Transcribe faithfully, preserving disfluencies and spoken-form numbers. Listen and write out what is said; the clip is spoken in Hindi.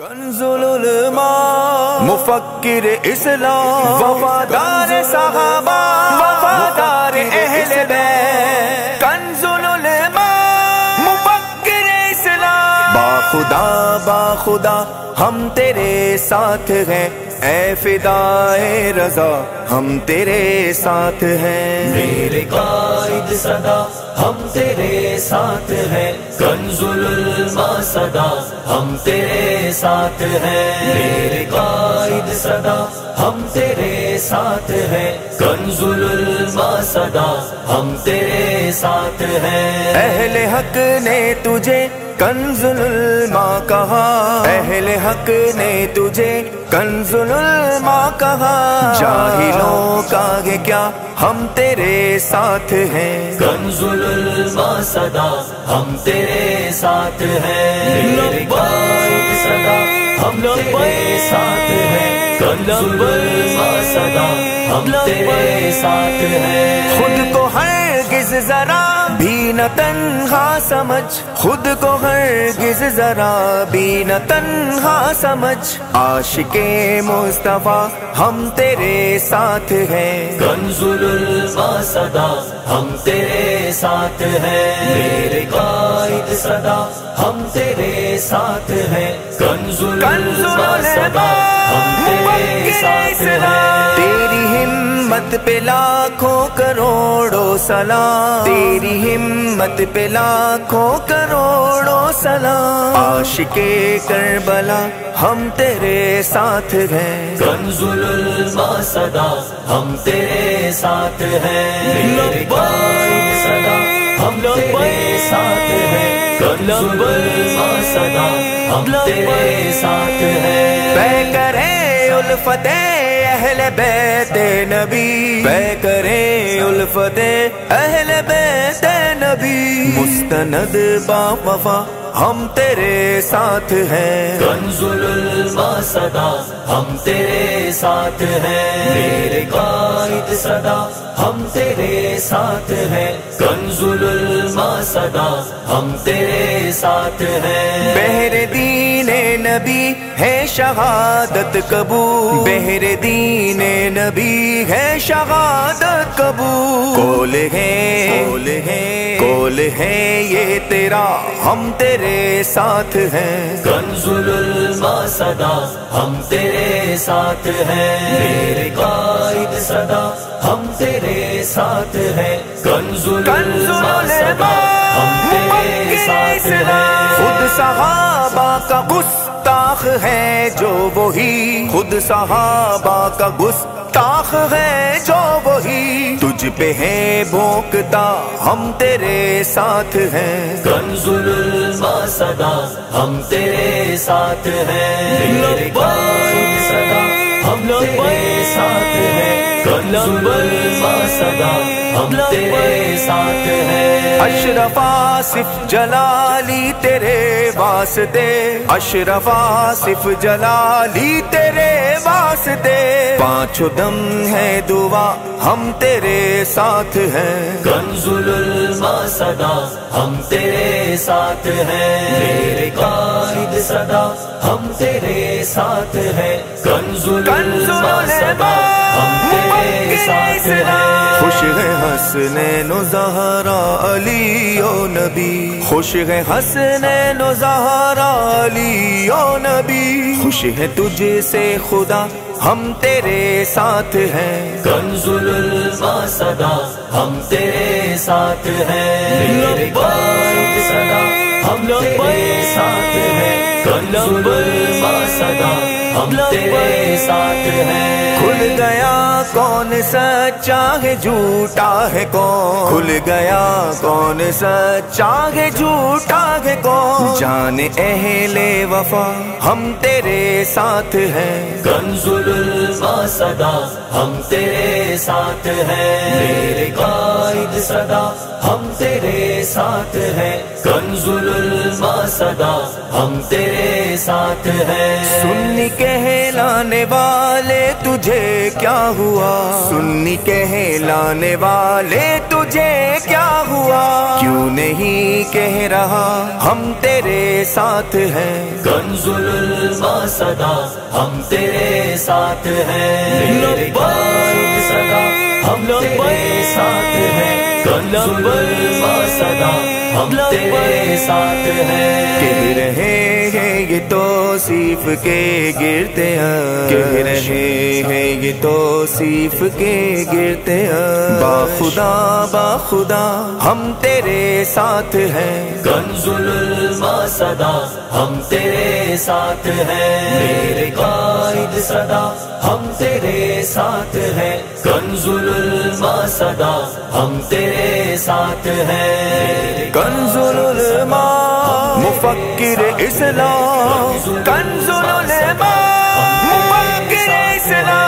कंज़ उल उलमा मुफक्किर इस्लाम वफादार सहाबा वफादार अहले बैत। कंज़ उल उलमा मुफक्किर इस्लाम बाखुदा बाखुदा हम तेरे साथ हैं, ऐ फिदाए रजा हम तेरे साथ हैं। मेरे कायद सदा हम तेरे साथ हैं, कंज़ुल उलमा सदा हम तेरे साथ हैं। मेरे कायद सदा हम तेरे साथ हैं, कंज़ुल उलमा सदा हम तेरे साथ हैं। अहले हक ने तुझे कंज़ुल उलमा कहा, अहले हक ने तुझे कंज़ुल उलमा कहा। जाहिलों का है क्या हम तेरे साथ हैं, कंज़ुल उलमा सदा हम तेरे साथ हैं। मेरे कायद सदा हम तेरे साथ हैं, कंज़ुल उलमा सदा हम तेरे साथ हैं। खुद को हरगिज़ जरा भी न तन्हा समझ, खुद को हरगिज़ जरा भी न तन्हा समझ। आशिके मुस्तफा हम तेरे साथ हैं, कंज़ुल उलमा सदा हम तेरे साथ हैं। मेरे कायद सदा हम तेरे साथ हैं, कंज़ुल उलमा सदा हम तेरे साथ हैं। तेरी हिम्मत पे लाखों करोड़ों सलाम, तेरी हिम्मत पे लाखों करोड़ों सलाम। आशिके करबला हम तेरे साथ हैं, कंज़ुल उलमा सदा हम तेरे साथ हैं। मेरे कायद सदा हम तेरे साथ हैं, कंज़ुल उलमा सदा हम तेरे साथ हैं। पै करे उल्फते अहले बैते नबी, पै करे उल्फते अहले बैते नबी। मुस्तनद बावफा हम तेरे साथ हैं, कंज़ुल उलमा सदा हम तेरे साथ हैं। मेरे कायद सदा हम तेरे साथ हैं, कंज़ुल उलमा सदा हम तेरे साथ हैं। बहरे दीने नबी है शहादत कबूल, बहरे दीने नबी है शहादत कबूल। कोल है कोल है कोल है ये तेरा हम तेरे साथ हैं, कंज़ुल उलमा सदा हम तेरे साथ हैं। मेरे कायद सदा हम तेरे साथ हैं, कंज़ुल उलमा सदा हम तेरे साथ हैं। खुद सहाबा का गुस्ताख है जो वही, खुद सहाबा का गुस्ताख है जो वही। तुझ पे है भोंकता हम तेरे साथ हैं, कंज़ुल उलमा सदा हम तेरे साथ हैं। मेरे कायद सदा हम तेरे साथ हैं, कंज़ुल उलमा सदा हम तेरे साथ हैं। अशरफ आसिफ जलाली तेरे वास्ते, अशरफ आसिफ जलाली तेरे वास्ते। पांचों दम है दुआ हम तेरे साथ हैं, कंज़ुल उलमा सदा हम तेरे साथ हैं। मेरे कायद सदा हम तेरे साथ हैं, कंज़ुल उलमा सदा हम तेरे साथ हैं। खुश है हसनैन ओ ज़हरा अली ओ नबी, खुश है हसनैन ओ ज़हरा अली ओ नबी। खुश है तुझसे खुदा हम तेरे साथ हैं, कंज़ुल उलमा सदा हम तेरे साथ हैं। मेरे कायद सदा हम तेरे साथ हैं, कंज़ुल उलमा सदा हम तेरे साथ हैं। खुल गया कौन सच्चा है झूठा है कौन, खुल गया कौन सच्चा है झूठा है कौन। जाने अहले वफा हम तेरे साथ हैं, कंज़ुल उलमा सदा हम तेरे साथ हैं। मेरे कायद सदा हम तेरे साथ हैं, कंज़ुल उलमा सदा हम तेरे साथ हैं। सुन्नी कहलाने वाले तुझे क्या हुआ, सुन्नी कहलाने वाले तुझे क्या हुआ। क्यों नहीं कह रहा हम तेरे साथ हैं, कंज़ुल उलमा सदा हम तेरे साथ हैं। मेरे ख्वाब सदा हम तेरे साथ हैं। कंज़ उल उलमा सदा हम तेरे साथ हैं। कह रहे हैं ये तौसीफ के गिरते हैं, कह रहे हैं ये तौसीफ के गिरते हैं। बाखुदा बाखुदा हम तेरे साथ हैं। कंज़ उल उलमा सदा हम तेरे साथ हैं। मेरे क़ाइद सदा हम तेरे साथ हैं। कंज़ उल उलमा सदा हम तेरे साथ हैं। कंज़ उल उलमा मुफक्किर इस्लाम, कंज़ उल उलमा मुफक्किर इस्लाम।